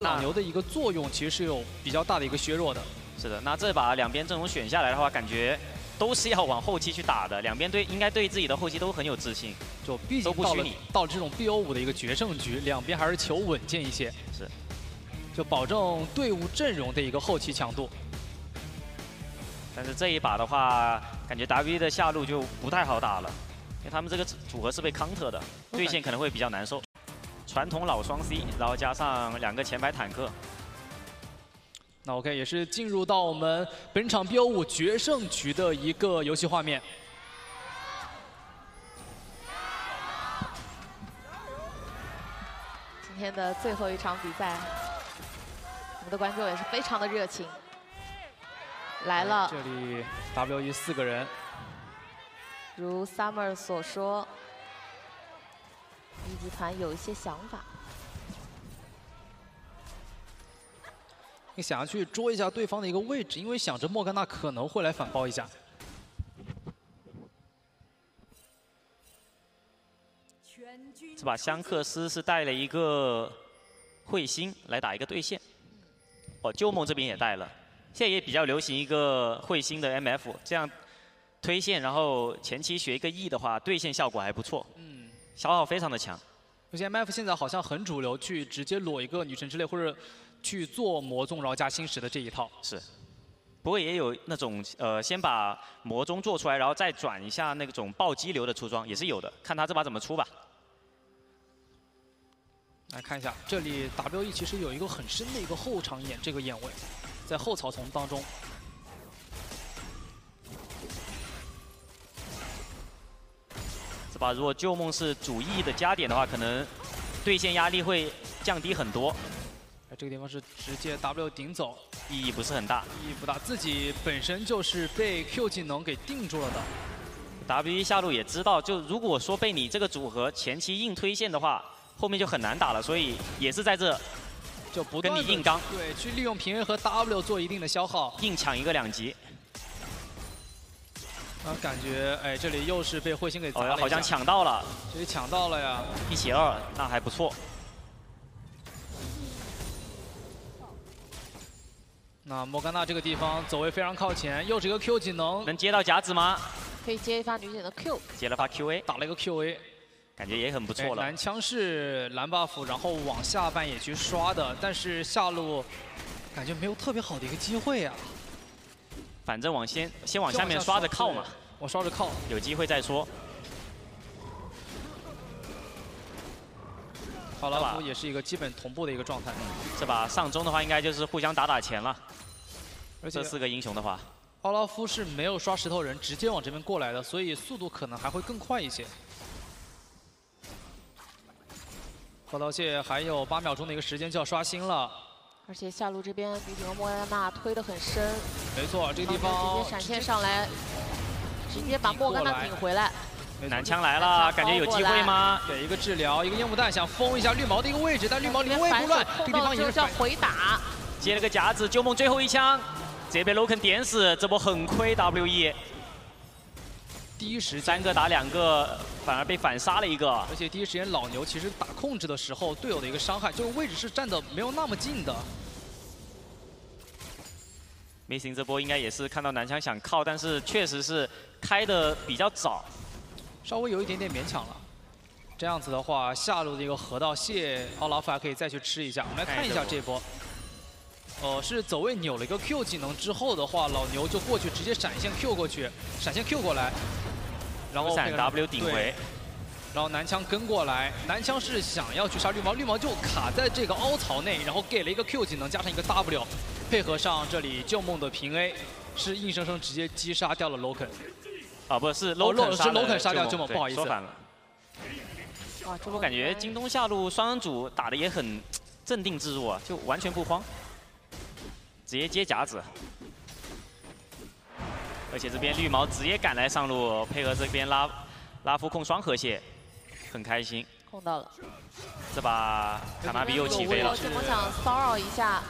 老牛的一个作用其实是有比较大的一个削弱的。是的，那这把两边阵容选下来的话，感觉都是要往后期去打的。两边应该对自己的后期都很有自信，就毕竟到了这种 BO5 的一个决胜局，两边还是求稳健一些，是，就保证队伍阵容的一个后期强度。但是这一把的话，感觉 WE 的下路就不太好打了，因为他们这个组合是被 counter 的，对线可能会比较难受。 传统老双 C， 然后加上两个前排坦克。那 OK， 也是进入到我们本场 BO5 决胜局的一个游戏画面。今天的最后一场比赛，我们的观众也是非常的热情。来了，这里 WE 四个人。如 Summer 所说。 集团有一些想法，你想要去捉一下对方的一个位置，因为想着莫甘娜可能会来反包一下。这把香克斯是带了一个彗星来打一个对线，哦，鸠梦这边也带了，现在也比较流行一个彗星的 MF， 这样推线，然后前期学一个 E 的话，对线效果还不错。嗯。 消耗非常的强，而且 MF 现在好像很主流，去直接裸一个女神之类，或者去做魔宗然后加星矢的这一套。是，不过也有那种先把魔宗做出来，然后再转一下那种暴击流的出装也是有的，看他这把怎么出吧。来看一下，这里 WE 其实有一个很深的一个后场眼，这个眼位在后草丛当中。 是吧？如果旧梦是主 E 的加点的话，可能对线压力会降低很多。这个地方是直接 W 顶走，意义不是很大。意义不大，自己本身就是被 Q 技能给定住了的。WE 下路也知道，就如果说被你这个组合前期硬推线的话，后面就很难打了，所以也是在这就不跟你硬刚，对，去利用平 A 和 W 做一定的消耗，硬抢一个两级。 啊，感觉哎，这里又是被彗星给砸了、哦，好像抢到了，这里抢到了呀，1起2，那还不错。那莫甘娜这个地方走位非常靠前，又是一个 Q 技能，能接到甲子吗？可以接一发女姐的 Q， 接了发 QA， 打了一个 QA， 感觉也很不错了。蓝枪是蓝 buff， 然后往下半野区刷的，但是下路感觉没有特别好的一个机会呀、啊。 反正先往下面刷着靠嘛，我刷着靠，有机会再说。好了吧，也是一个基本同步的一个状态。这把上中的话，应该就是互相打钱了。而且这四个英雄的话，奥拉夫是没有刷石头人，直接往这边过来的，所以速度可能还会更快一些。核桃蟹还有8秒钟的一个时间就要刷新了。 而且下路这边女警和莫甘娜推得很深，没错，这个地方直接闪现上来，直接把莫甘娜顶回来。男枪来了，感觉有机会吗？给一个治疗，一个烟雾弹想封一下绿毛的一个位置，但绿毛临危不乱，这个地方也是叫回打，接了个夹子，鸠梦最后一枪，直接被 Loken 点死，这波很亏 WE。第一时间3个打2个，反而被反杀了一个。而且第一时间老牛其实打控制的时候，队友的一个伤害，就是位置是站的没有那么近的。 Missing 这波应该也是看到男枪想靠，但是确实是开的比较早，稍微有一点点勉强了。这样子的话，下路的一个河道蟹奥拉夫还可以再去吃一下。我们来看一下这波，是走位扭了一个 Q 技能之后的话，老牛就过去直接闪现 Q 过去，闪现 Q 过来，然后闪 W 顶回，然后男枪跟过来，男枪是想要去杀绿毛，绿毛就卡在这个凹槽内，然后给了一个 Q 技能加上一个 W。 配合上这里旧梦的平 A， 是硬生生直接击杀掉了 Loken。啊，不是 Loken 杀掉旧梦，不好意思。说反了。哇，这波感觉京东下路双人组打的也很镇定自若啊，就完全不慌，直接接甲子。而且这边绿毛直接赶来上路，配合这边拉夫控双河蟹，很开心。控到了。这把卡纳比又起飞了。我想骚扰一下。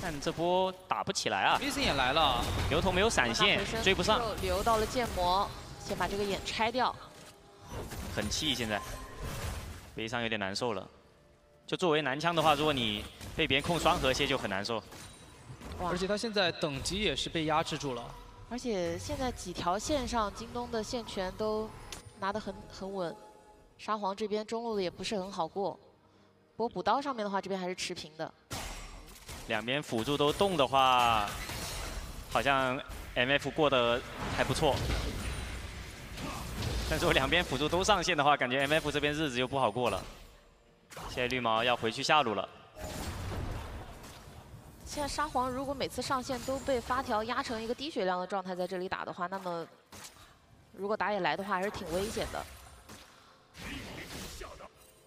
但这波打不起来啊 ！Missing 也来了，牛头没有闪现，追不上，留到了剑魔，先把这个眼拆掉。很气，现在，悲伤有点难受了。就作为男枪的话，如果你被别人控双和些就很难受。而且他现在等级也是被压制住了。而且现在几条线上，京东的线权都拿得很稳。沙皇这边中路的也不是很好过。不过补刀上面的话，这边还是持平的。两边辅助都动的话，好像 MF 过得还不错。 但是我两边辅助都上线的话，感觉 MF 这边日子又不好过了。现在绿毛要回去下路了。现在沙皇如果每次上线都被发条压成一个低血量的状态，在这里打的话，那么如果打野来的话，还是挺危险的。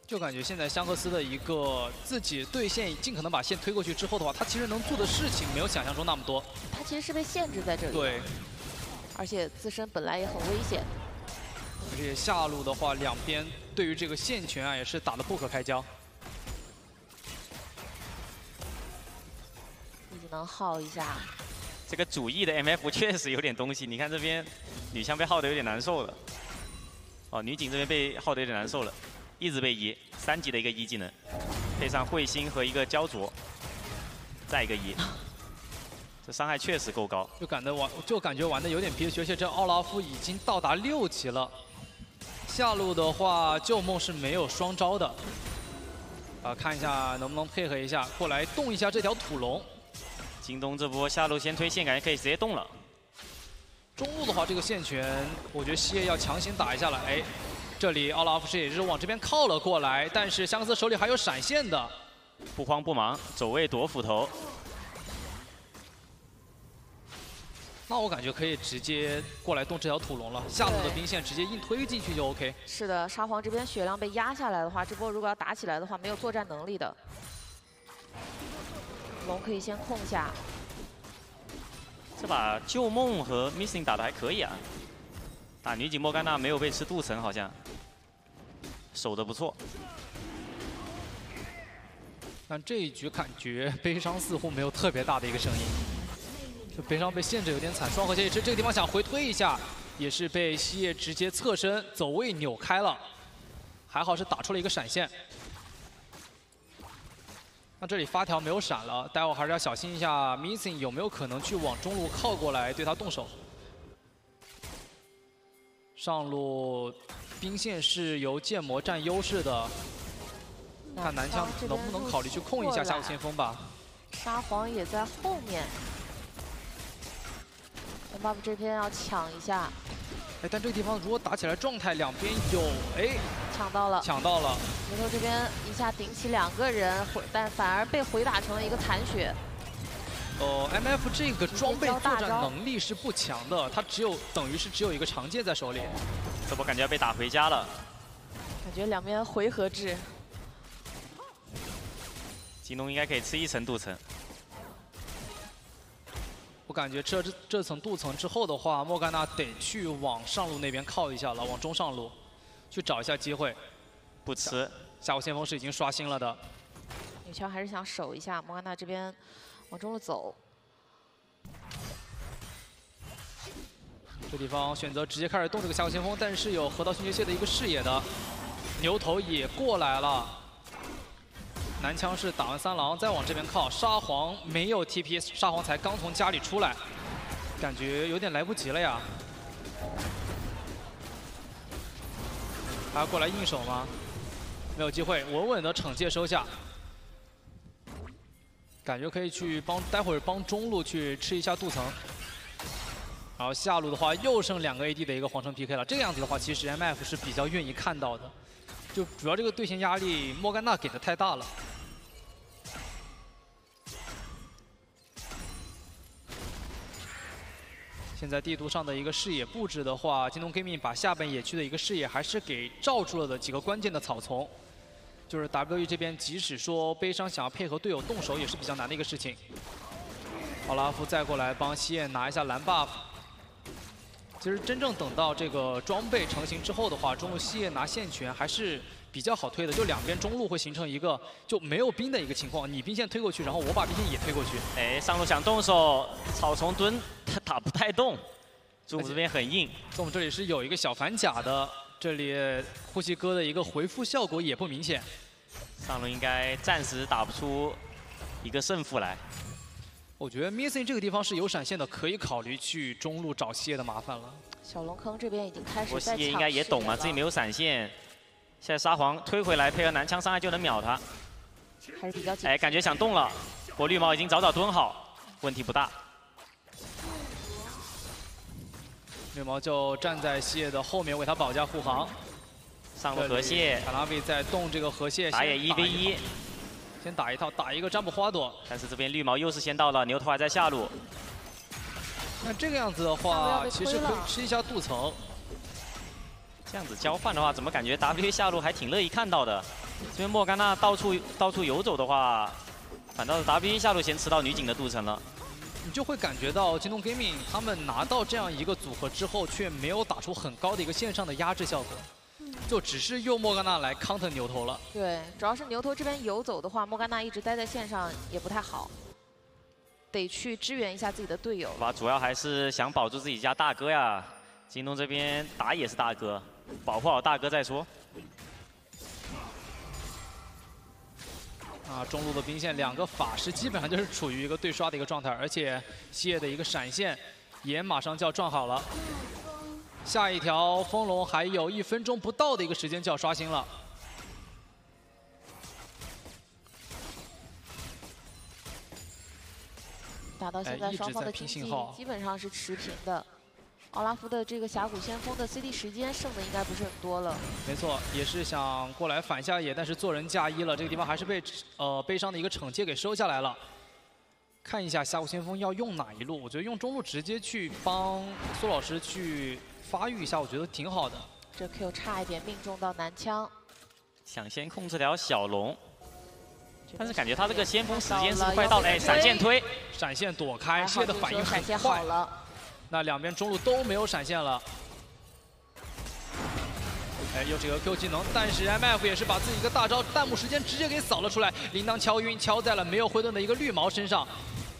就感觉现在香克斯的一个自己对线，尽可能把线推过去之后的话，他其实能做的事情没有想象中那么多。他其实是被限制在这里。对。而且自身本来也很危险。 而且下路的话，两边对于这个线权啊也是打得不可开交。自己能耗一下。这个主 E 的 MF 确实有点东西，你看这边女枪被耗得有点难受了。哦，女警这边被耗得有点难受了，一直被 E， 3级的一个 E 技能，配上彗星和一个焦灼，再一个 E。这伤害确实够高，就感觉玩的有点憋屈，而且这奥拉夫已经到达6级了。 下路的话，旧梦是没有双招的，啊，看一下能不能配合一下过来动一下这条土龙。京东这波下路先推线，感觉可以直接动了。中路的话，这个线权，我觉得西野要强行打一下了。哎，这里奥拉夫是也是往这边靠了过来，但是香克斯手里还有闪现的，不慌不忙，走位躲斧头。那我感觉可以直接过来动这条土龙了，下路的兵线直接硬推进去就 OK。是的，沙皇这边血量被压下来的话，这波如果要打起来的话，没有作战能力的。龙可以先控下。这把旧梦和 Missing 打的还可以啊，打女警莫甘娜没有被吃镀层，好像守的不错。但这一局感觉悲伤似乎没有特别大的一个声音。 这悲伤被限制有点惨，双核协议这个地方想回推一下，也是被西野直接侧身走位扭开了，还好是打出了一个闪现。那这里发条没有闪了，待会还是要小心一下 ，Missing 有没有可能去往中路靠过来对他动手？上路兵线是由剑魔占优势的，看南枪能不能考虑去控一下下路先锋吧。沙皇也在后面。 MF 这边要抢一下，哎，但这个地方如果打起来，状态两边有，哎，抢到了。牛头这边一下顶起2个人，但反而被回打成了一个残血。MF 这个装备作战能力是不强的，他等于是只有一个长剑在手里。怎么感觉要被打回家了？感觉两边回合制。京东应该可以吃1层镀层。 我感觉这层镀层之后的话，莫甘娜得去往上路那边靠一下了，往中上路去找一下机会。不吃，下路先锋是已经刷新了的。女枪还是想守一下，莫甘娜这边往中路走。这地方选择直接开始动这个下路先锋，但是有河道勋爵蟹的一个视野的牛头也过来了。 男枪是打完三狼，再往这边靠。沙皇没有 TP， 沙皇才刚从家里出来，感觉有点来不及了呀。还要过来硬手吗？没有机会，稳稳的惩戒收下。感觉可以去帮，待会儿帮中路去吃一下镀层。然后下路的话，又剩2个AD 的一个皇城 PK 了。这个样子的话，其实 MF 是比较愿意看到的，就主要这个对线压力，莫甘娜给的太大了。 现在地图上的一个视野布置的话，京东 Gaming 把下半野区的一个视野还是给罩住了的几个关键的草丛，就是 WE 这边即使说悲伤想要配合队友动手也是比较难的一个事情。奥拉夫再过来帮西野拿一下蓝 buff。其实真正等到这个装备成型之后的话，中路西野拿线权还是比较好推的，就两边中路会形成一个就没有兵的一个情况，你兵线推过去，然后我把兵线也推过去。哎，上路想动手，草丛蹲。 打不太动，中路这边很硬。在我们这里是有一个小反甲的，这里呼吸哥的一个回复效果也不明显。上轮应该暂时打不出一个胜负来。我觉得 Missing 这个地方是有闪现的，可以考虑去中路找谢的麻烦了。小龙坑这边已经开始在抢。谢应该也懂啊，自己没有闪现，现在沙皇推回来配合男枪伤害就能秒他。还是比较紧。哎，感觉想动了，我绿毛已经早早蹲好，问题不大。 绿毛就站在蟹的后面为他保驾护航，上路河蟹，卡拉比在动这个河蟹，打野1v1，先打一套，打一个占卜花朵。但是这边绿毛又是先到了，牛头还在下路。那这个样子的话，其实可以吃一下镀层。这样子交换的话，怎么感觉 W 下路还挺乐意看到的？这边莫甘娜到处游走的话，反倒是 W 下路先吃到女警的镀层了。 你就会感觉到京东 Gaming 他们拿到这样一个组合之后，却没有打出很高的一个线上的压制效果，就只是用莫甘娜来 counter 牛头了。对，主要是牛头这边游走的话，莫甘娜一直待在线上也不太好，得去支援一下自己的队友。吧，主要还是想保住自己家大哥呀。京东这边打野是大哥，保护好大哥再说。啊，中路的兵线两个法师基本上就是处于一个对刷的一个状态，而且谢的一个闪现也马上就要撞好了。下一条风龙还有1分钟不到的一个时间就要刷新了。打到现在，双方的经济基本上是持平的。 奥拉夫的这个峡谷先锋的 CD 时间剩的应该不是很多了。没错，也是想过来反下野，但是做人嫁衣了，这个地方还是被悲伤的一个惩戒给收下来了。看一下峡谷先锋要用哪一路，我觉得用中路直接去帮苏老师去发育一下，我觉得挺好的。这 Q 差一点命中到男枪，想先控制掉小龙，但是感觉他这个先锋时间是快到了，哎，闪现推，闪现躲开，谢的反应很快。 那两边中路都没有闪现了，哎，又是一个 Q 技能，但是 MF 也是把自己一个大招弹幕时间直接给扫了出来，铃铛敲晕，敲在了没有回盾的一个绿毛身上。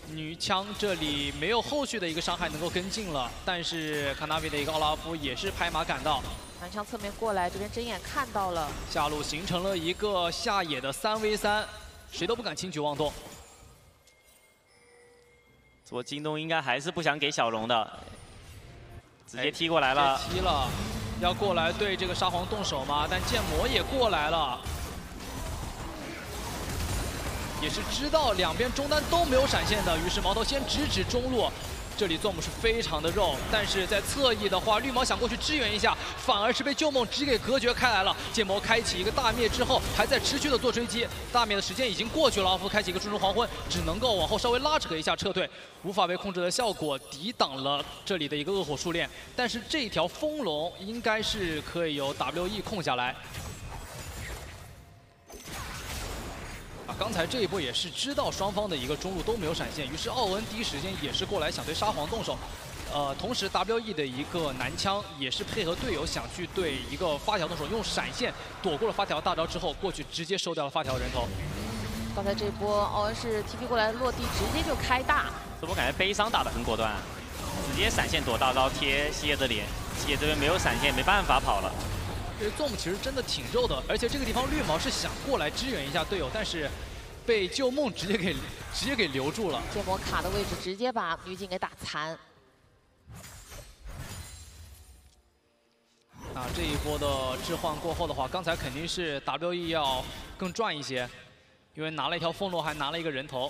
女枪这里没有后续的一个伤害能够跟进了，但是卡纳比的一个奥拉夫也是拍马赶到，男枪侧面过来，这边睁眼看到了，下路形成了一个下野的3v3，谁都不敢轻举妄动。 我京东应该还是不想给小龙的，直接踢过来了。踢了，要过来对这个沙皇动手嘛？但剑魔也过来了，也是知道两边中单都没有闪现的，于是矛头先直指中路。这里做姆是非常的肉，但是在侧翼的话，绿毛想过去支援一下，反而是被旧梦直接给隔绝开来了。剑魔开启一个大灭之后，还在持续的做追击，大灭的时间已经过去了。奥夫开启一个追逐黄昏，只能够往后稍微拉扯一下撤退，无法被控制的效果抵挡了这里的一个恶火数链。但是这条风龙应该是可以由 WE 控下来。刚才这一波也是知道双方的一个中路都没有闪现，于是奥恩第一时间也是过来想对沙皇动手，同时 WE 的一个男枪也是配合队友想去对一个发条动手，用闪现躲过了发条大招之后，过去直接收掉了发条人头。刚才这波奥恩是 TP 过来落地直接就开大，这波感觉悲伤打得很果断，直接闪现躲大招贴西野的脸，西野这边没有闪现没办法跑了。 这 Zoom 其实真的挺肉的，而且这个地方绿毛是想过来支援一下队友，但是被旧梦直接给留住了。剑魔卡的位置直接把女警给打残。啊，这一波的置换过后的话，刚才肯定是 WE 要更赚一些，因为拿了一条风龙，还拿了一个人头，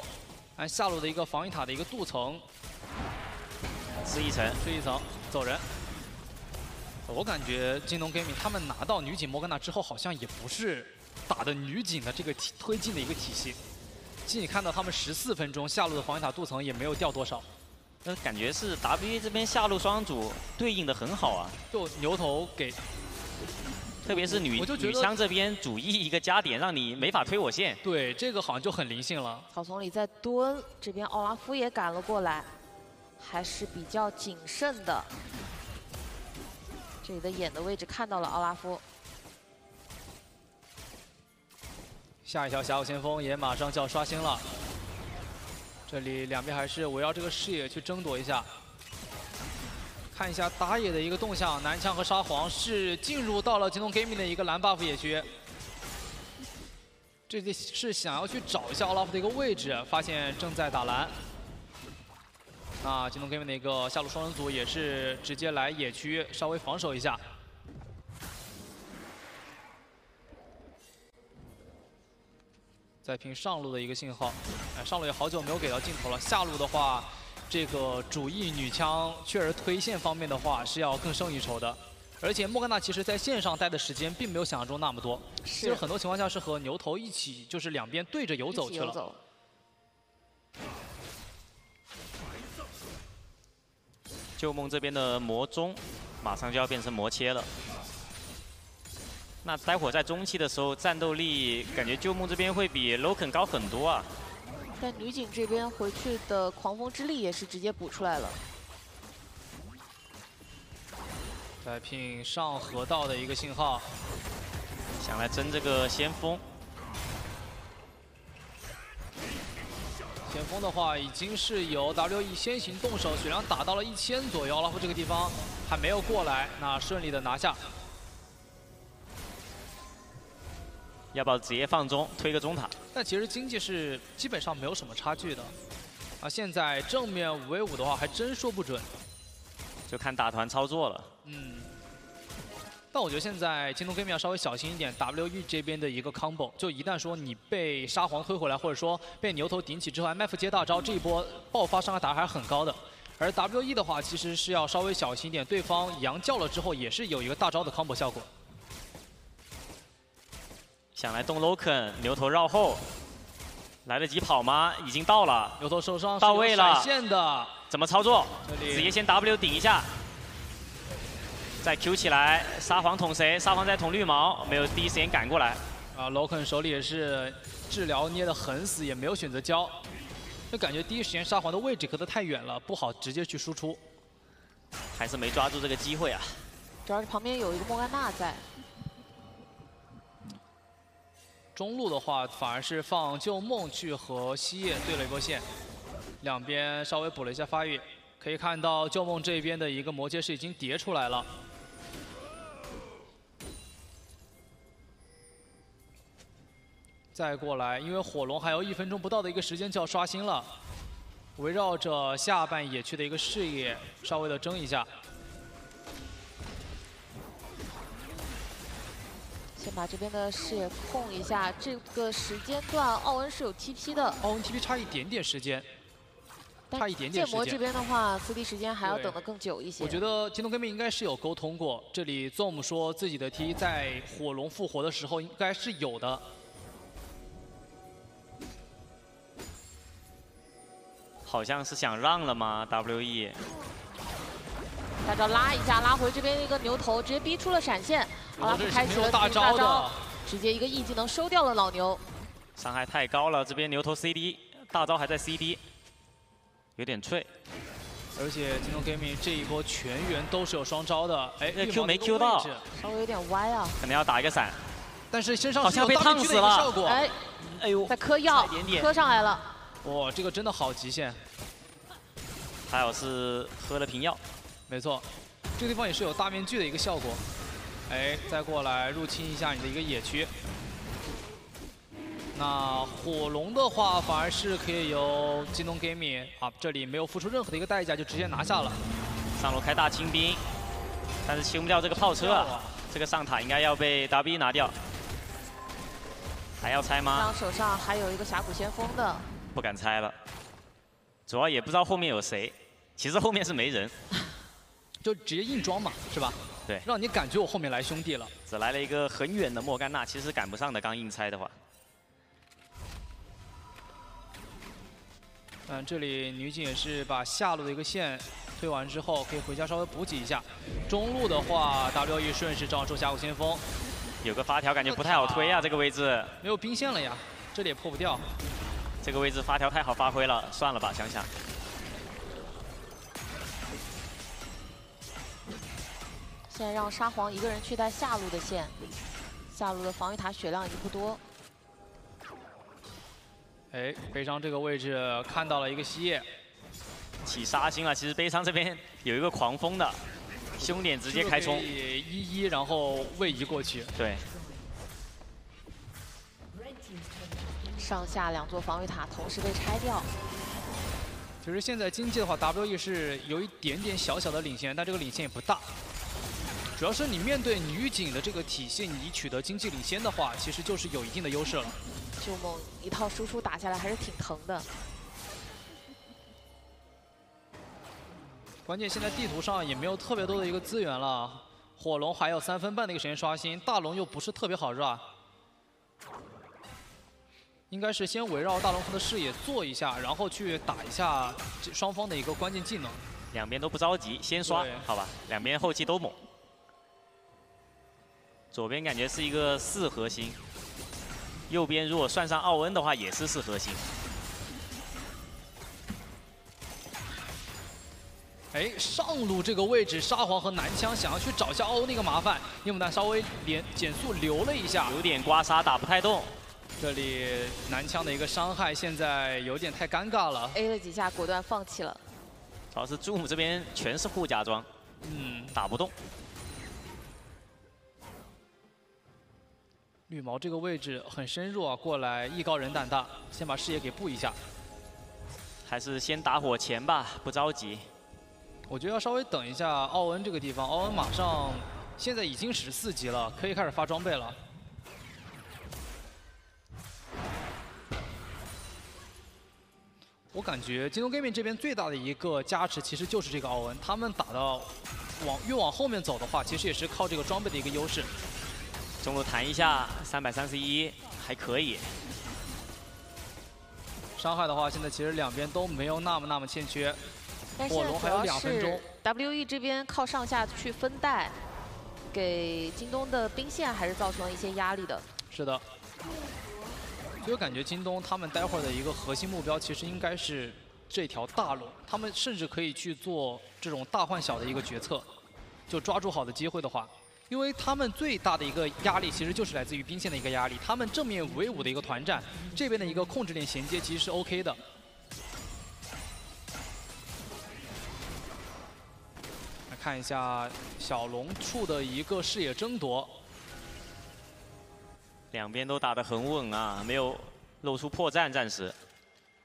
按下路的一个防御塔的一个镀层，吃一层，走人。 我感觉京东 Gaming 他们拿到女警莫甘娜之后，好像也不是打的女警的这个推进的一个体系。其实你看到他们14分钟下路的防御塔镀层也没有掉多少，那感觉是 WE 这边下路双组对应的很好啊。就牛头给，特别是女枪这边主 E 一个加点，让你没法推我线。对，这个好像就很灵性了。草丛里在蹲，这边奥拉夫也赶了过来，还是比较谨慎的。 这里的眼的位置看到了奥拉夫，下一条峡谷先锋也马上就要刷新了。这里两边还是围绕这个视野去争夺一下，看一下打野的一个动向。男枪和沙皇是进入到了京东 Gaming 的一个蓝 buff 野区。这里是想要去找一下奥拉夫的一个位置，发现正在打蓝。那京东 Game 的一个下路双人组也是直接来野区稍微防守一下。 再拼上路的一个信号，哎，上路也好久没有给到镜头了。下路的话，这个主E女枪确实推线方面的话是要更胜一筹的。而且莫甘娜其实在线上待的时间并没有想象中那么多，就是很多情况下是和牛头一起，就是两边对着游走去了。旧梦这边的魔中马上就要变成魔切了。 那待会儿在中期的时候，战斗力感觉旧梦这边会比 Loken 高很多啊。但女警这边回去的狂风之力也是直接补出来了。再拼上河道的一个信号，想来争这个先锋。先锋的话已经是由 WE 先行动手，血量打到了1000左右，奥拉夫这个地方还没有过来，那顺利的拿下。 要不要直接放中推个中塔？但其实经济是基本上没有什么差距的，啊，现在正面5v5的话还真说不准，就看打团操作了。嗯，但我觉得现在京东 Game 要稍微小心一点 ，WE 这边的一个 combo， 就一旦说你被沙皇推回来，或者说被牛头顶起之后 ，MF 接大招，这一波爆发伤害打还是很高的。而 WE 的话其实是要稍微小心一点，对方羊叫了之后也是有一个大招的 combo 效果。 想来动 Loken， 牛头绕后，来得及跑吗？已经到了，牛头受伤，到位了，怎么操作？直接先 W 顶一下，再 Q 起来，沙皇捅谁？沙皇在捅绿毛，没有第一时间赶过来。啊 ，Loken 手里也是治疗捏得很死，也没有选择交，就感觉第一时间沙皇的位置隔得太远了，不好直接去输出，还是没抓住这个机会啊。主要是旁边有一个莫甘娜在。 中路的话，反而是放旧梦去和西叶对了一波线，两边稍微补了一下发育。可以看到旧梦这边的一个魔戒是已经叠出来了。再过来，因为火龙还有1分钟不到的一个时间就要刷新了，围绕着下半野区的一个视野稍微的争一下。 先把这边的视野控一下，这个时间段奥恩是有 TP 的。奥恩 TP 差一点点时间，差一点点时间。剑魔这边的话，伏地时间还要等得更久一些。我觉得京东 Game 应该是有沟通过，这里 Zoom 说自己的 T 在火龙复活的时候应该是有的。好像是想让了吗 ？WE 大招拉一下，拉回这边一个牛头，直接逼出了闪现。 好了，开启了大招，直接一个E技能收掉了老牛。伤害太高了，这边牛头 CD， 大招还在 CD， 有点脆。而且京东 Game 这一波全员都是有双招的，哎，这 Q 没 Q 到，稍微有点歪啊。可能要打一个闪，但是身上好像被烫死了。哎，哎呦，在磕药，磕上来了。哇，这个真的好极限。还好是喝了瓶药。没错，这个地方也是有大面具的一个效果。 哎，再过来入侵一下你的一个野区。那火龙的话，反而是可以由京东 Game 啊，这里没有付出任何的一个代价，就直接拿下了。上路开大清兵，但是清不掉这个炮车啊，这个上塔应该要被 W 拿掉。还要拆吗？手上还有一个峡谷先锋的。不敢拆了，主要也不知道后面有谁，其实后面是没人，就直接硬装嘛，是吧？ 对，让你感觉我后面来兄弟了。只来了一个很远的莫甘娜，其实赶不上的。刚硬拆的话，嗯，这里女警也是把下路的一个线推完之后，可以回家稍微补给一下。中路的话 ，WE 顺势召出峡谷先锋，有个发条感觉不太好推啊，这个位置没有兵线了呀，这里也破不掉。这个位置发条太好发挥了，算了吧，想想。 现在让沙皇一个人去带下路的线，下路的防御塔血量已经不多。哎，悲伤这个位置看到了一个西叶，起杀心了。其实悲伤这边有一个狂风的，凶点直接开冲，一然后位移过去。对。上下两座防御塔同时被拆掉。其实现在经济的话 ，WE 是有一点点小小的领先，但这个领先也不大。主要是你面对女警的这个体系，你取得经济领先的话，其实就是有一定的优势了。旧梦一套输出打下来还是挺疼的。 关键现在地图上也没有特别多的一个资源了，火龙还有3分半的一个时间刷新，大龙又不是特别好绕，应该是先围绕大龙和的视野做一下，然后去打一下双方的一个关键技能。两边都不着急，先刷，好吧？两边后期都猛。左边感觉是一个4核心，右边如果算上奥恩的话也是4核心。 哎，上路这个位置，沙皇和南枪想要去找一下欧那个麻烦，夜牡丹稍微减速留了一下，有点刮痧打不太动。这里南枪的一个伤害现在有点太尴尬了 ，A 了几下果断放弃了。主要是Zoom这边全是护甲装，打不动。绿毛这个位置很深入啊，过来艺高人胆大，先把视野给布一下。还是先打火前吧，不着急。 我觉得要稍微等一下奥恩这个地方，奥恩马上现在已经14级了，可以开始发装备了。我感觉京东 gaming 这边最大的一个加持其实就是这个奥恩，他们打到越往后面走的话，其实也是靠这个装备的一个优势。中路弹一下331还可以。伤害的话，现在其实两边都没有那么欠缺。 但现在主要是 WE 这边靠上下去分带，给京东的兵线还是造成了一些压力的。是的，所以感觉京东他们待会儿的一个核心目标其实应该是这条大路，他们甚至可以去做这种大换小的一个决策，就抓住好的机会的话，因为他们最大的一个压力其实就是来自于兵线的一个压力，他们正面5v5的一个团战，这边的一个控制点衔接其实是 OK 的。 看一下小龙处的一个视野争夺，两边都打得很稳啊，没有露出破绽，暂时。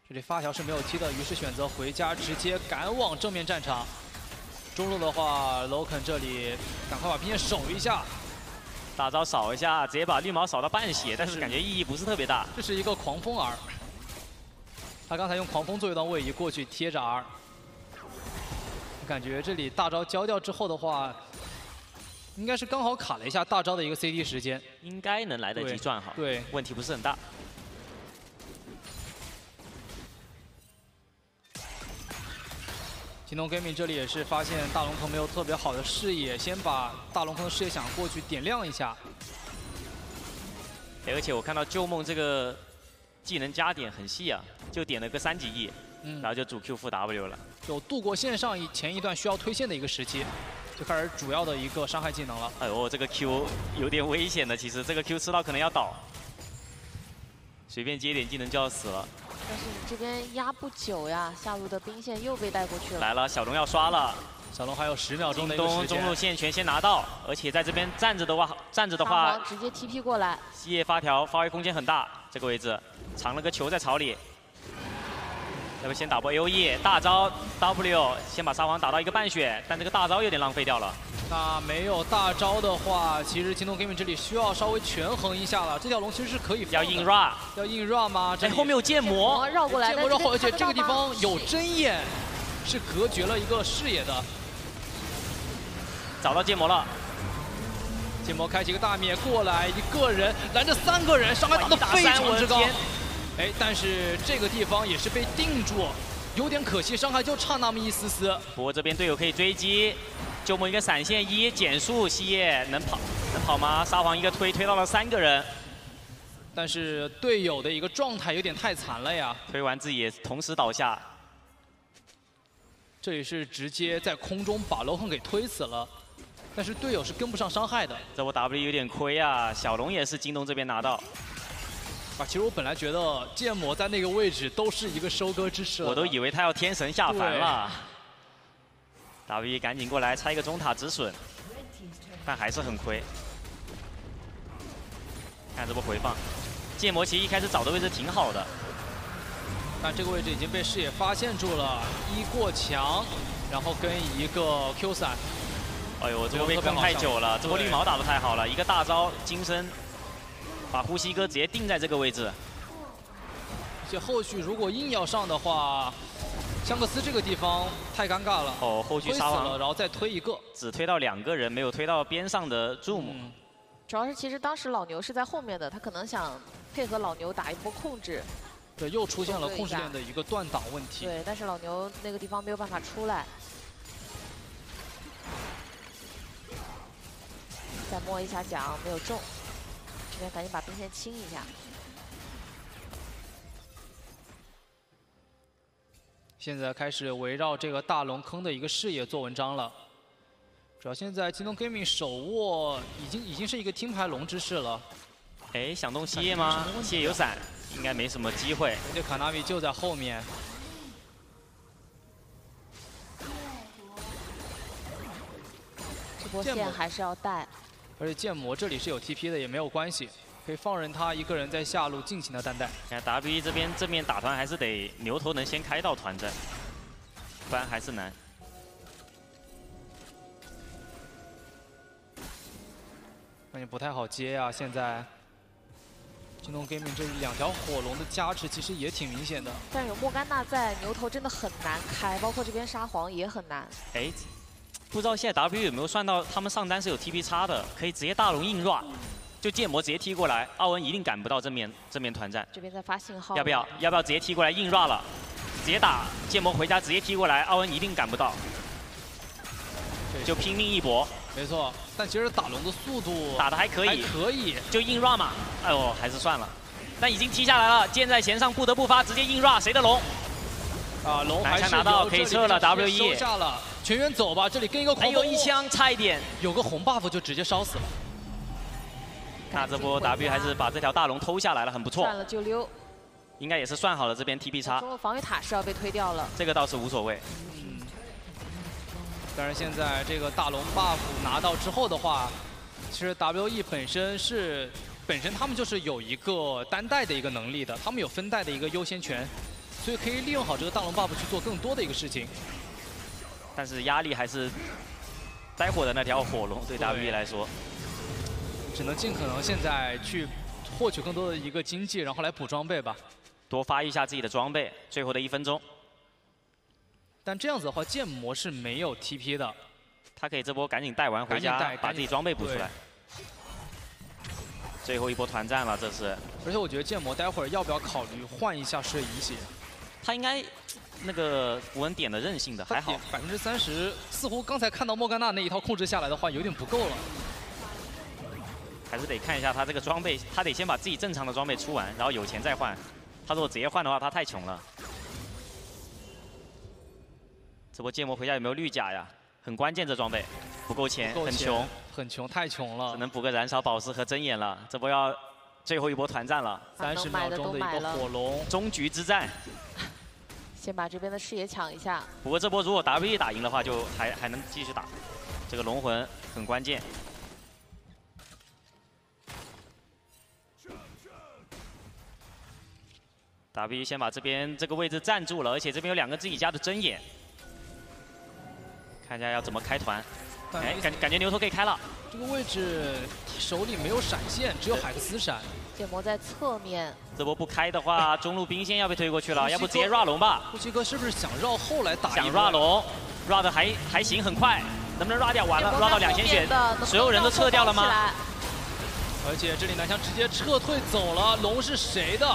这里发条是没有踢的，于是选择回家，直接赶往正面战场。中路的话 ，Loken 这里赶快把兵线守一下，大招扫一下，直接把绿毛扫到半血，但是感觉意义不是特别大。这是一个狂风 R， 他刚才用狂风做一段位移过去贴着 R。 感觉这里大招交掉之后的话，应该是刚好卡了一下大招的一个 CD 时间，应该能来得及转好，对，问题不是很大。京东 gaming 这里也是发现大龙坑没有特别好的视野，先把大龙坑的视野想过去点亮一下。而且我看到旧梦这个技能加点很细啊，就点了个3级E。 然后就主 Q 负 W 了，就度过线上前一段需要推线的一个时期，就开始主要的一个伤害技能了。哎呦，这个 Q 有点危险的，其实这个 Q 吃到可能要倒，随便接一点技能就要死了。但是你这边压不久呀，下路的兵线又被带过去了。来了，小龙要刷了，小龙还有10秒钟的一个时间。中路线全先拿到，而且在这边站着的话，直接 TP 过来。西野发条发挥空间很大，这个位置藏了个球在草里。 要不先打波 AOE 大招 W， 先把沙皇打到一个半血，但这个大招有点浪费掉了。那没有大招的话，其实京东 gaming 这里需要稍微权衡一下了。这条龙其实是可以要硬 run， 要硬 run 吗？哎，后面有剑魔绕过来，剑魔绕后，而且这个地方有针眼，是隔绝了一个视野的。找到剑魔了，剑魔开启一个大灭过来，一个人拦着3个人，伤害打得非常之高。 哎，但是这个地方也是被定住，有点可惜，伤害就差那么一丝丝。不过这边队友可以追击，就摸一个闪现一减速，西叶能跑吗？沙皇一个推到了3个人，但是队友的一个状态有点太残了呀，推完自己也同时倒下。这里是直接在空中把罗恒给推死了，但是队友是跟不上伤害的，这波 W 有点亏啊。小龙也是京东这边拿到。 啊，其实我本来觉得剑魔在那个位置都是一个收割之势，我都以为他要天神下凡了。WE 赶紧过来拆一个中塔止损，但还是很亏。看这波回放，剑魔其实一开始找的位置挺好的，但这个位置已经被视野发现住了，一过墙，然后跟一个 Q 闪。哎呦，我这波被跟太久了，这波绿毛打得太好了，一个大招金身，把呼吸哥直接定在这个位置。而且后续如果硬要上的话，香克斯这个地方太尴尬了。哦，后续杀完了，然后再推一个，只推到2个人，没有推到边上的助姆。主要是其实当时老牛是在后面的，他可能想配合老牛打一波控制。 对，又出现了控制链的一个断档问题。对，但是老牛那个地方没有办法出来。再摸一下奖，没有中。这边赶紧把兵线清一下。现在开始围绕这个大龙坑的一个视野做文章了。主要现在京东 Gaming 手握已经是一个听牌龙之势了。哎，想动西叶吗？西叶有闪。 应该没什么机会。这卡纳米就在后面。这波线还是要带。而且剑魔这里是有 TP 的，也没有关系，可以放任他一个人在下路尽情的单带。看 WE 这边正面打团还是得牛头能先开到团战，不然还是难。 那也不太好接啊，现在。 京东 Gaming 这2条火龙的加持其实也挺明显的，但有莫甘娜在，牛头真的很难开，包括这边沙皇也很难。哎，不知道现在 W 有没有算到他们上单是有 TP 差的，可以直接大龙硬 rua， 就剑魔直接踢过来，奥恩一定赶不到正面团战。这边在发信号，要不要直接踢过来硬 rua 了？直接打剑魔回家，直接踢过来，奥恩一定赶不到，就拼命一搏。 没错，但其实打龙的速度打的还可以，就硬 rua 嘛。哎呦，还是算了。但已经踢下来了，箭在弦上，不得不发，直接硬 rua 谁的龙？啊，龙还是拿到，可以撤了。WE 收下了，全员走吧。这里跟一个狂风，哎呦，一枪差一点，有个红 buff 就直接烧死了。那这波 W 还是把这条大龙偷下来了，很不错。算了就溜，应该也是算好了这边 TP 差。防御塔是要被推掉了，这个倒是无所谓。 但是现在这个大龙 buff 拿到之后的话，其实 WE 本身他们就是有一个单带的一个能力的，他们有分带的一个优先权，所以可以利用好这个大龙 buff 去做更多的一个事情。但是压力还是待会的那条火龙对 WE 来说，只能尽可能现在去获取更多的一个经济，然后来补装备吧，多发一下自己的装备。最后的1分钟。 但这样子的话，剑魔是没有 TP 的，他可以这波赶紧带完回家，把自己装备补出来。最后一波团战了，这是。而且我觉得剑魔待会儿要不要考虑换一下瞬移血？他应该那个符文点的韧性的还好，30%，似乎刚才看到莫甘娜那一套控制下来的话，有点不够了。还是得看一下他这个装备，他得先把自己正常的装备出完，然后有钱再换。他如果直接换的话，他太穷了。 这波剑魔回家有没有绿甲呀？很关键，这装备不够钱，很穷，很穷，太穷了，只能补个燃烧宝石和针眼了。这波要最后一波团战了，30秒钟的一个火龙终局之战。先把这边的视野抢一下。不过这波如果 WE 打赢的话，就还能继续打。这个龙魂很关键。WE 先把这边这个位置站住了，而且这边有2个自己家的针眼。 看一下要怎么开团，哎，感觉牛头可以开了。这个位置手里没有闪现，只有海克斯闪。剑魔在侧面。这波不开的话，中路兵线要被推过去了，要不直接 rua 龙吧？呼吸哥是不是想绕后来打？想 rua 龙 ，rua 的还行，很快，能不能 rua 掉？完了 ，rua 到2000血，所有人都撤掉了吗？而且这里南翔直接撤退走了，龙是谁的？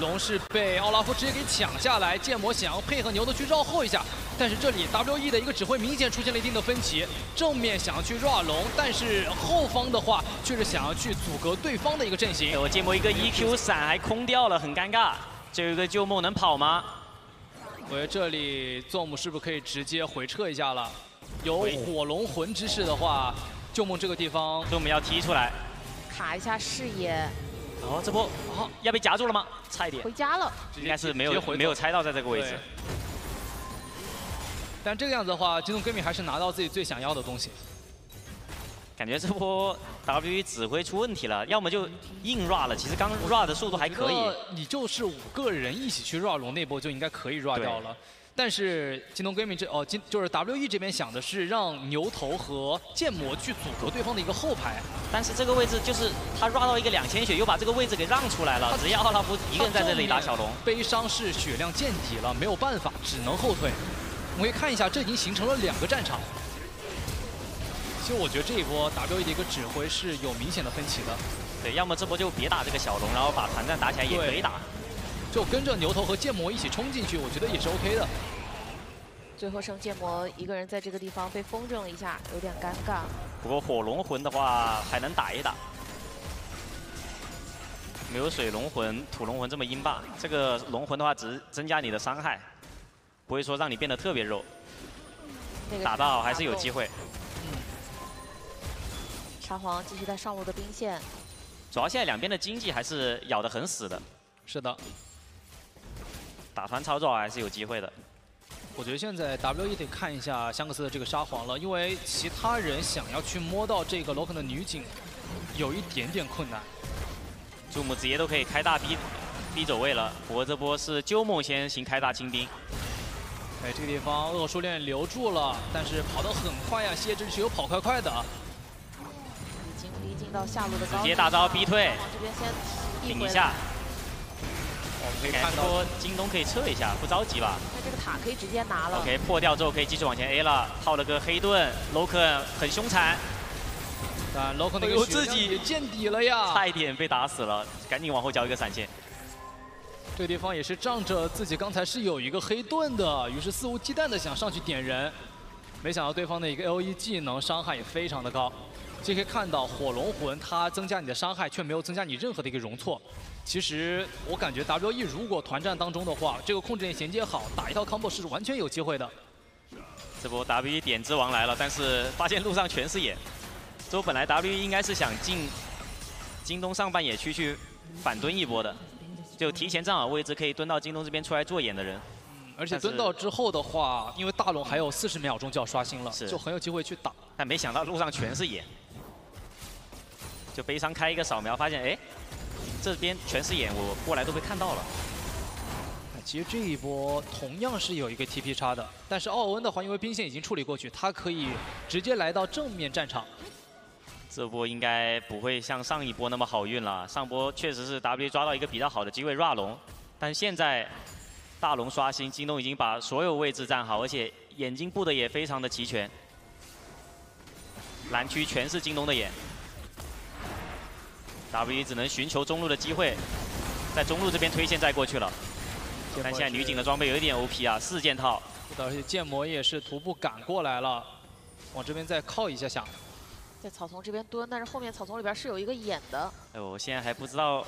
龙是被奥拉夫直接给抢下来，剑魔想要配合牛头去绕后一下，但是这里 WE 的一个指挥明显出现了一定的分歧，正面想要去 rua 龙，但是后方的话却是想要去阻隔对方的一个阵型。我剑魔一个 EQ 闪还空掉了，很尴尬。这有一个旧梦能跑吗？我觉得这里做姆是不是可以直接回撤一下了？有火龙魂之势的话，旧梦这个地方做姆要踢出来，卡一下视野。 哦，这波哦要被夹住了吗？差一点回家了，应该是没有猜到在这个位置。但这个样子的话，京东Gaming还是拿到自己最想要的东西。感觉这波 WE 指挥出问题了，要么就硬 ra 了。其实刚 ra 的速度还可以，你就是5个人一起去 ra 龙那波就应该可以 ra 掉了。但是京东 Gaming 就是 WE 这边想的是让牛头和剑魔去阻隔对方的一个后排，但是这个位置就是他 ra 到一个2000血，又把这个位置给让出来了。只要奥拉夫一个人在这里打小龙，悲伤是血量见底了，没有办法，只能后退。我们可以看一下，这已经形成了2个战场。 其实我觉得这一波 WE 的一个指挥是有明显的分歧的，对，要么这波就别打这个小龙，然后把团战打起来也可以打，就跟着牛头和剑魔一起冲进去，我觉得也是 OK 的。最后剩剑魔一个人在这个地方被风筝了一下，有点尴尬。不过火龙魂的话还能打一打，没有水龙魂、土龙魂这么阴霸，这个龙魂的话只增加你的伤害，不会说让你变得特别肉，打到还是有机会。 沙皇继续在上路的兵线，主要现在两边的经济还是咬得很死的。是的，打团操作还是有机会的。我觉得现在 WE 得看一下香克斯的这个沙皇了，因为其他人想要去摸到这个 Locan 的女警，有一点点困难。祖母直接都可以开大逼走位了，不过这波是鸠梦先行开大清兵。 哎，这个地方恶兽链留住了，但是跑得很快呀、谢志奇又跑快快的。 到下路的直接大招逼退，这边先顶一下。我们可以看到京东可以撤一下，不着急吧？那这个塔可以直接拿了。OK， 破掉之后可以继续往前 A 了，套了个黑盾 ，Locan 很凶残。但 Locan 那个自己见底了呀，差一点被打死了，赶紧往后交一个闪现。这个地方也是仗着自己刚才是有一个黑盾的，于是肆无忌惮的想上去点人，没想到对方的一个 LE 技能伤害也非常的高。 就可以看到火龙魂，它增加你的伤害，却没有增加你任何的一个容错。其实我感觉 WE 如果团战当中的话，这个控制点衔接好，打一套 combo 是完全有机会的。这波 WE 点之王来了，但是发现路上全是野。这波本来 WE 应该是想进京东上半野区去反蹲一波的，就提前站好位置，可以蹲到京东这边出来做眼的人。而且蹲到之后的话，因为大龙还有40秒钟就要刷新了，就很有机会去打。但没想到路上全是野。 就悲伤开一个扫描，发现哎，这边全是眼，我过来都被看到了。其实这一波同样是有一个 TP 差的，但是奥恩的话，因为兵线已经处理过去，他可以直接来到正面战场。这波应该不会像上一波那么好运了，上波确实是 W 抓到一个比较好的机会 ra 龙，但现在大龙刷新，京东已经把所有位置站好，而且眼睛布的也非常的齐全，蓝区全是京东的眼。 WE 只能寻求中路的机会，在中路这边推线再过去了。但现在女警的装备有一点 OP 啊，4件套。而且剑魔也是徒步赶过来了，往这边再靠一下下。在草丛这边蹲，但是后面草丛里边是有一个眼的。哎，我现在还不知道，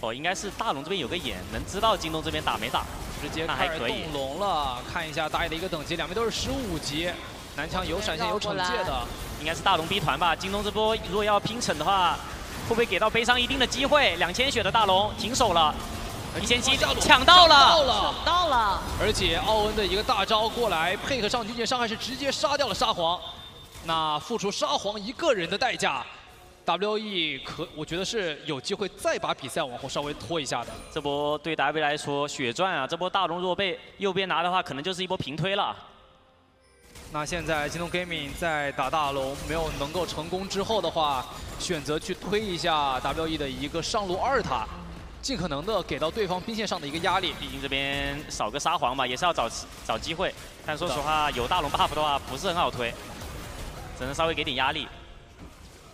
哦，应该是大龙这边有个眼，能知道京东这边打没打。直接开始动龙了，看一下大野的一个等级，两边都是15级。 南墙有闪现有惩戒的，应该是大龙逼团吧。京东这波如果要拼惩的话，会不会给到悲伤一定的机会？2000血的大龙停手了，1700抢到了，抢到了。而且奥恩的一个大招过来，配合上女警伤害是直接杀掉了沙皇。那付出沙皇一个人的代价 ，WE 我觉得是有机会再把比赛往后稍微拖一下的。这波对 WE 来说血赚啊！这波大龙如果被右边拿的话，可能就是一波平推了。 那现在京东 Gaming 在打大龙没有能够成功之后的话，选择去推一下 WE 的一个上路2塔，尽可能的给到对方兵线上的一个压力。毕竟这边少个沙皇嘛，也是要找机会。但说实话，有大龙 buff 的话不是很好推，只能稍微给点压力。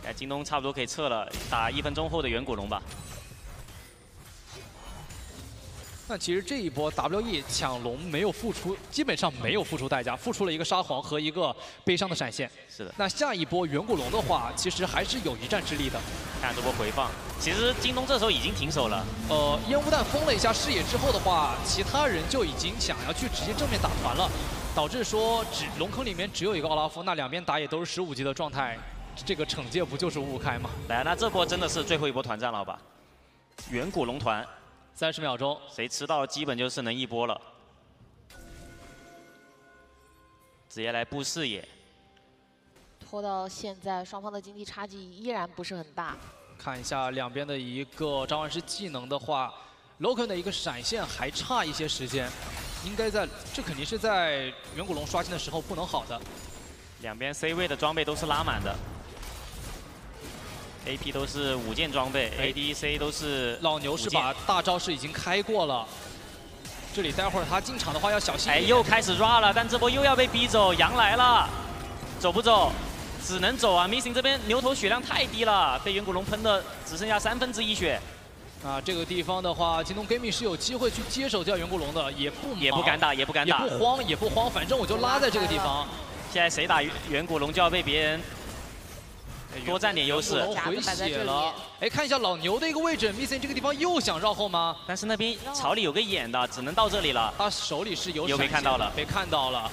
哎，京东差不多可以撤了，打1分钟后的远古龙吧。那其实这一波 WE 抢龙没有付出，基本上没有付出代价，付出了一个沙皇和一个悲伤的闪现。是的。那下一波远古龙的话，其实还是有一战之力的。看这波回放，其实京东这时候已经停手了。烟雾弹封了一下视野之后的话，其他人就已经想要去直接正面打团了，导致说只龙坑里面只有一个奥拉夫，那两边打野都是15级的状态，这个惩戒不就是五五开吗？来，那这波真的是最后一波团战了，好吧？远古龙团。 30秒钟，谁吃到基本就是能一波了。直接来布视野，拖到现在，双方的经济差距依然不是很大。看一下两边的一个召唤师技能的话 ，Loken 的一个闪现还差一些时间，应该在这肯定是在远古龙刷新的时候不能好的。两边 C 位的装备都是拉满的 ，AP 都是5件装备 ，AD、C 都是老牛是把大招式已经开过了。 这里待会儿他进场的话要小心。哎，又开始 抓 了，但这波又要被逼走。羊来了，走不走？只能走啊 ！Missing 这边牛头血量太低了，被远古龙喷的只剩下1/3血。啊，这个地方的话，京东 Gaming 是有机会去接手掉远古龙的，也不敢打，也不敢打，也不慌，也不慌，反正我就拉在这个地方。现在谁打远古龙就要被别人多占点优势。回血了。哎，看一下老牛的一个位置 ，Missing 这个地方又想绕后吗？但是那边草里有个眼的，只能到这里了。他手里是有闪现的，又被看到了，被看到了。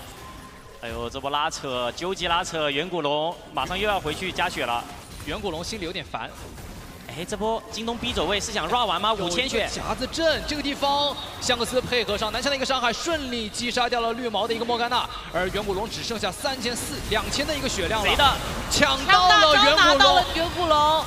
哎呦，这波拉扯，究极拉扯，远古龙马上又要回去加血了。远古龙心里有点烦。哎，这波京东逼走位是想绕完吗？5000血。夹子阵这个地方，香克斯配合上南墙的一个伤害，顺利击杀掉了绿毛的一个莫甘娜，而远古龙只剩下2000的一个血量了。谁的？抢到了远古龙。远古龙。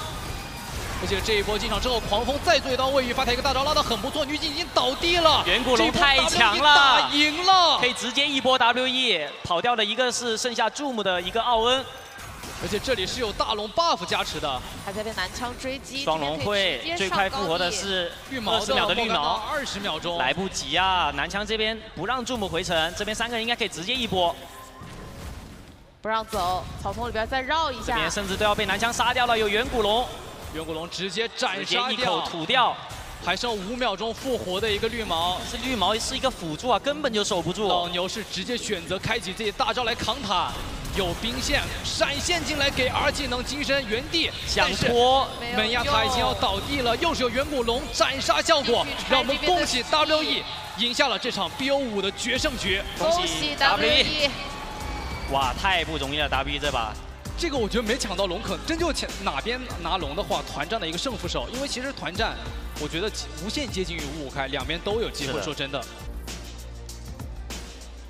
而且这一波进场之后，狂风再做一刀位于发台一个大招拉得很不错，女警已经倒地了。远古龙太强了，打赢了，可以直接一波 WE 跑掉的一个是剩下注目的一个奥恩。 而且这里是有大龙 buff 加持的，还在被男枪追击。双龙会最快复活的是20秒的绿毛，20秒钟来不及啊！男枪这边不让注目回城，这边3个人应该可以直接一波。不让走，草丛里边再绕一下。这边甚至都要被男枪杀掉了，有远古龙，远古龙直接斩杀掉，一口吐掉。 还剩5秒钟复活的一个绿毛，是绿毛是一个辅助啊，根本就守不住。老牛是直接选择开启自己大招来扛塔，有兵线闪现进来给 R 技能金身原地想拖，门牙塔已经要倒地了，又是有远古龙斩杀效果，让我们恭喜 WE 赢下了这场 BO5 的决胜局，恭喜 WE！ 哇，太不容易了 WE 这把。 这个我觉得没抢到龙，可能真就抢哪边拿龙的话，团战的一个胜负手。因为其实团战，我觉得无限接近于5-5开，两边都有机会。说真的，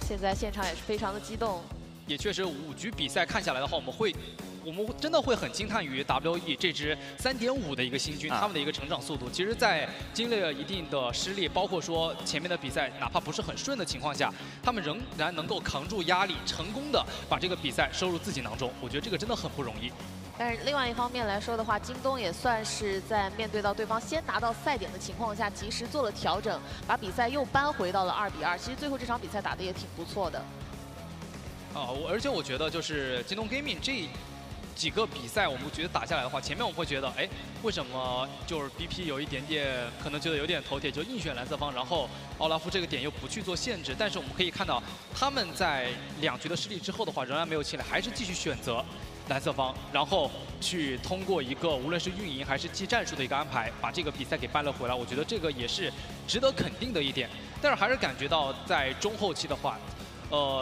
现在现场也是非常的激动。也确实，5局比赛看下来的话，我们真的会很惊叹于 WE 这支 3.5 的一个新军，他们的一个成长速度。其实，在经历了一定的失利，包括说前面的比赛哪怕不是很顺的情况下，他们仍然能够扛住压力，成功的把这个比赛收入自己囊中。我觉得这个真的很不容易。但是另外一方面来说的话，京东也算是在面对到对方先拿到赛点的情况下，及时做了调整，把比赛又扳回到了2-2。其实最后这场比赛打得也挺不错的。啊，而且我觉得就是京东 Gaming 这 几个比赛，我们觉得打下来的话，前面我们会觉得，哎，为什么就是 BP 有一点点可能觉得有点头铁，就硬选蓝色方，然后奥拉夫这个点又不去做限制。但是我们可以看到，他们在2局的失利之后的话，仍然没有起来，还是继续选择蓝色方，然后去通过一个无论是运营还是技战术的一个安排，把这个比赛给扳了回来。我觉得这个也是值得肯定的一点。但是还是感觉到在中后期的话，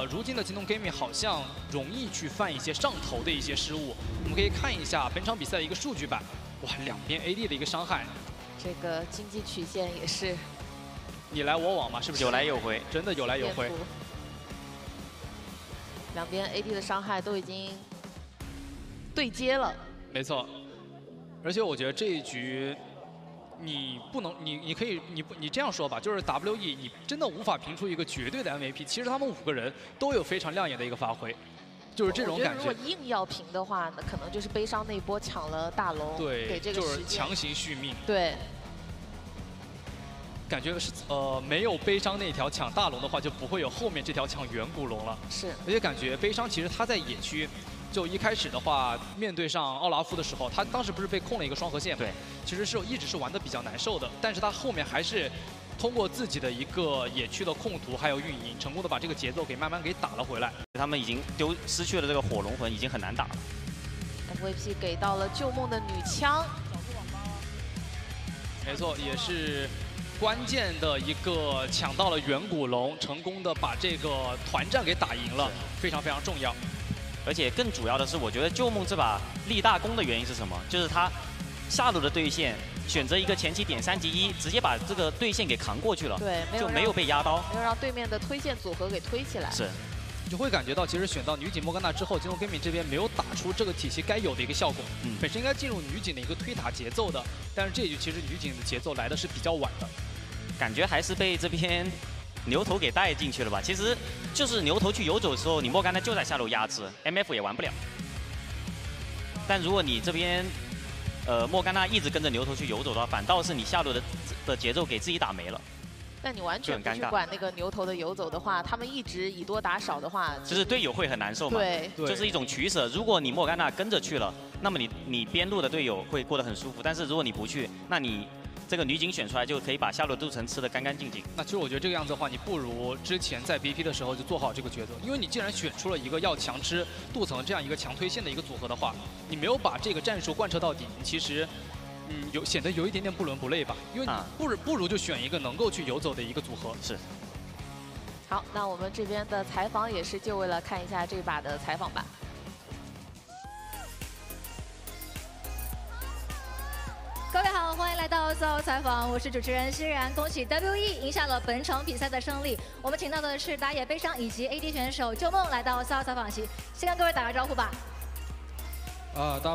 如今的京东 Gaming 好像容易去犯一些上头的一些失误。我们可以看一下本场比赛的一个数据版，哇，两边 AD 的一个伤害，这个经济曲线也是你来我往嘛，是不是？有来有回，真的有来有回。两边 AD 的伤害都已经对接了。没错，而且我觉得这一局 你不能，你可以，你这样说吧，就是 WE 你真的无法评出一个绝对的 MVP。其实他们5个人都有非常亮眼的一个发挥，就是这种感觉。我觉得如果硬要评的话，那可能就是悲伤那一波抢了大龙，对，给这个就是强行续命。对，感觉是没有悲伤那条抢大龙的话，就不会有后面这条抢远古龙了。是，而且感觉悲伤其实他在野区。 就一开始的话，面对上奥拉夫的时候，他当时不是被控了一个双核线嘛？对，其实是一直是玩的比较难受的，但是他后面还是通过自己的一个野区的控图还有运营，成功的把这个节奏给慢慢给打了回来。他们已经失去了这个火龙魂，已经很难打了。MVP 给到了旧梦的女枪，没错，也是关键的一个抢到了远古龙，成功的把这个团战给打赢了，非常非常重要。 而且更主要的是，我觉得旧梦这把立大功的原因是什么？就是他下路的对线选择一个前期点3级1，直接把这个对线给扛过去了，对，就没有被压刀，没有让对面的推线组合给推起来。是，你就会感觉到，其实选到女警莫甘娜之后，金龙根本这边没有打出这个体系该有的一个效果，本身应该进入女警的一个推塔节奏的，但是这一局其实女警的节奏来的是比较晚的，感觉还是被这边牛头给带进去了吧？其实就是牛头去游走的时候，你莫甘娜就在下路压制 ，MF 也玩不了。但如果你这边莫甘娜一直跟着牛头去游走的话，反倒是你下路的节奏给自己打没了。 但你完全不去管那个牛头的游走的话，他们一直以多打少的话，就是队友会很难受嘛。对，就是一种取舍。如果你莫甘娜跟着去了，那么你边路的队友会过得很舒服。但是如果你不去，那你这个女警选出来就可以把下路路程吃得干干净净。那其实我觉得这个样子的话，你不如之前在 BP 的时候就做好这个抉择，因为你既然选出了一个要强吃镀层这样一个强推线的一个组合的话，你没有把这个战术贯彻到底，你其实。 显得有一点点不伦不类吧，因为不如就选一个能够去游走的一个组合。是。好，那我们这边的采访也是就为了看一下这把的采访吧。各位好，欢迎来到最后采访，我是主持人欣然。恭喜 WE 赢下了本场比赛的胜利。我们请到的是打野悲伤以及 AD 选手旧梦来到最后采访席，先跟各位打个招呼吧。大家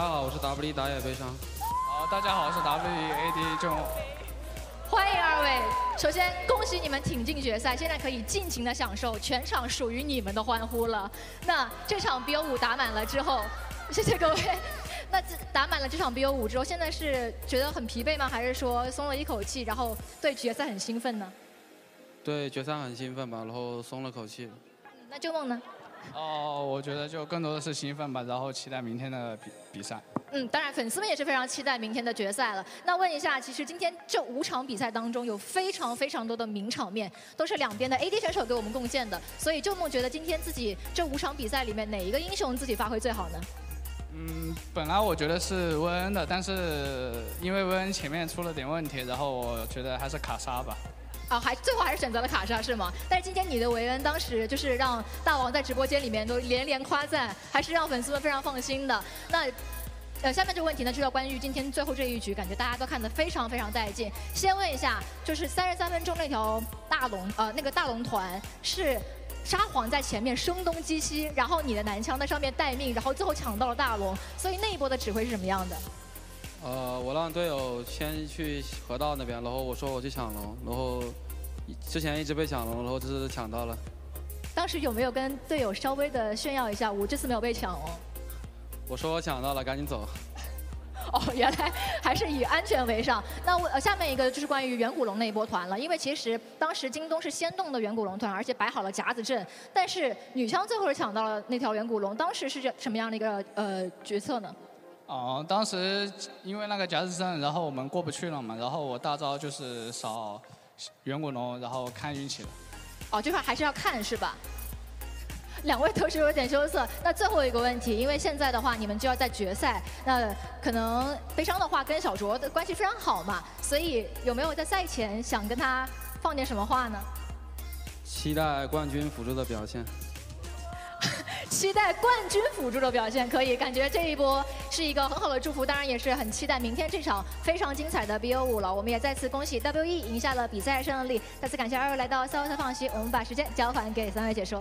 好，我是 WE 打野悲伤。 大家好，我是 WE AD 郑梦。欢迎二位，首先恭喜你们挺进决赛，现在可以尽情的享受全场属于你们的欢呼了。那这场 BO5 打满了之后，谢谢各位。那打满了这场 BO5 之后，现在是觉得很疲惫吗？还是说松了一口气，然后对决赛很兴奋呢？对决赛很兴奋吧，然后松了口气。那旧梦呢？ 哦，我觉得就更多的是兴奋吧，然后期待明天的比赛。当然，粉丝们也是非常期待明天的决赛了。那问一下，其实今天这5场比赛当中，有非常多的名场面，都是两边的 AD 选手给我们贡献的。所以，旧梦觉得今天自己这5场比赛里面，哪一个英雄自己发挥最好呢？本来我觉得是薇恩的，但是因为薇恩前面出了点问题，然后我觉得还是卡莎吧。 啊，最后还是选择了卡莎是吗？但是今天你的维恩当时就是让大王在直播间里面都连连夸赞，还是让粉丝们非常放心的。那，下面这个问题呢，就要关于今天最后这一局，感觉大家都看得非常带劲。先问一下，就是33分钟那条大龙，那个大龙团是沙皇在前面声东击西，然后你的男枪在上面待命，然后最后抢到了大龙，所以那一波的指挥是什么样的？ 我让队友先去河道那边，然后我说我去抢龙，然后之前一直被抢龙，然后这次抢到了。当时有没有跟队友稍微的炫耀一下，我这次没有被抢哦？我说我抢到了，赶紧走。哦，原来还是以安全为上。那我下面一个就是关于远古龙那一波团了，因为其实当时京东是先动的远古龙团，而且摆好了夹子阵，但是女枪最后是抢到了那条远古龙，当时是什么样的一个决策呢？ 哦，当时因为那个夹子阵，然后我们过不去了嘛，然后我大招就是扫远古龙，然后看运气了。哦，这块还是要看是吧？两位都是有点羞涩。那最后一个问题，因为现在的话你们就要在决赛，那可能悲伤的话跟小卓的关系非常好嘛，所以有没有在赛前想跟他放点什么话呢？期待冠军辅助的表现。 期待冠军辅助的表现，可以感觉这一波是一个很好的祝福，当然也是很期待明天这场非常精彩的 BO5 了。我们也再次恭喜 WE 赢下了比赛胜利，再次感谢二位来到赛后采访席，我们把时间交还给三位解说。